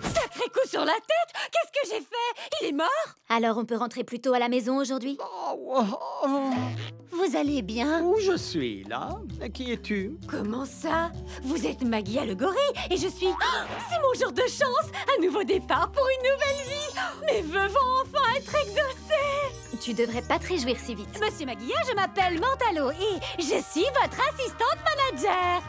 Sacré coup sur la tête! Qu'est-ce que j'ai fait? Il est mort? Alors on peut rentrer plus tôt à la maison aujourd'hui? Vous allez bien? Où je suis là? Qui es-tu? Comment ça? Vous êtes Magilla le gorille et je suis... Oh, c'est mon jour de chance! Un nouveau départ pour une nouvelle vie! Mes vœux vont enfin être exaucés! Tu devrais pas te réjouir si vite. Monsieur Magilla, je m'appelle Mantalo et je suis votre assistante manager.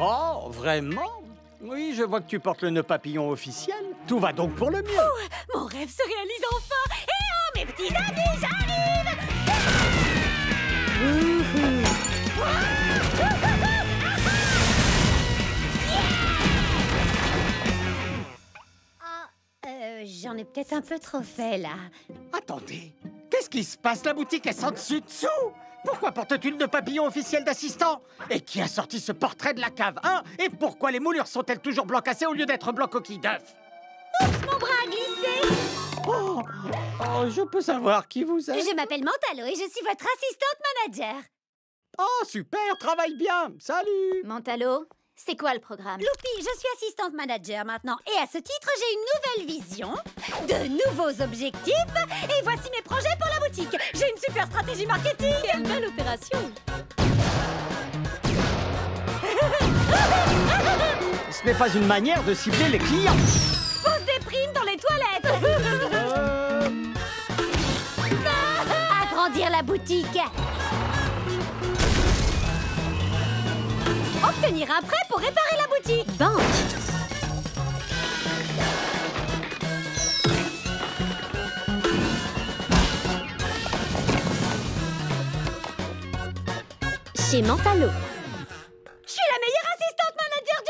Oh, vraiment? Oui, je vois que tu portes le nœud papillon officiel. Tout va donc pour le mieux. Oh, mon rêve se réalise enfin. Et oh, mes petits amis, j'arrive! J'en ai peut-être un peu trop fait, là. Attendez, qu'est-ce qui se passe? La boutique est sans dessus-dessous. Pourquoi porte-t-il de papillon officiel d'assistant? Et qui a sorti ce portrait de la cave, hein? Et pourquoi les moulures sont-elles toujours blanc cassé au lieu d'être blanc coquille d'œuf? Oups, mon bras a glissé. Oh, je peux savoir qui vous êtes? Je m'appelle Mantalo et je suis votre assistante manager. Oh, super, travaille bien. Salut. Mantalo, c'est quoi le programme? Loupi, je suis assistante manager maintenant. Et à ce titre, j'ai une nouvelle vision, de nouveaux objectifs. Et voici mes projets pour la boutique. J'ai une super stratégie marketing. Quelle belle opération. Ce n'est pas une manière de cibler les clients. Pose des primes dans les toilettes. Agrandir la boutique. Obtenir un prêt pour réparer la boutique. Banque. Chez Mantalo. Je suis la meilleure assistante manager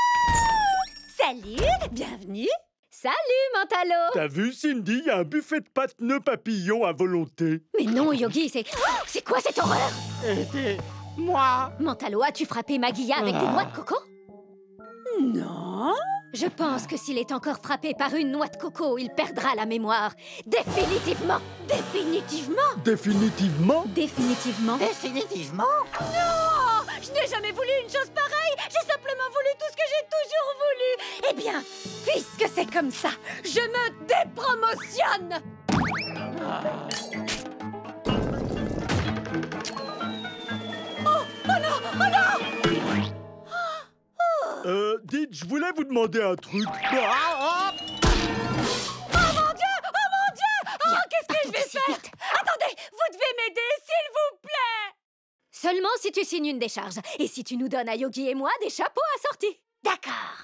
du monde. Salut, bienvenue. Salut, Mantalo. T'as vu, Cindy, y a un buffet de pâtes nœuds papillons à volonté. Mais non, Yogi, c'est... Oh, c'est quoi cette horreur? Moi. Mantalo, as-tu frappé Magilla avec des noix de coco? Non. Je pense que s'il est encore frappé par une noix de coco, il perdra la mémoire. Définitivement. Définitivement. Définitivement. Définitivement. Définitivement. Non! Je n'ai jamais voulu une chose pareille. J'ai simplement voulu tout ce que j'ai toujours voulu. Eh bien, puisque c'est comme ça, je me dépromotionne. Dites, je voulais vous demander un truc. Oh mon Dieu! Oh mon Dieu! Oh, qu'est-ce que je vais faire? Attendez, vous devez m'aider, s'il vous plaît! Seulement si tu signes une décharge. Et si tu nous donnes à Yogi et moi des chapeaux assortis. D'accord.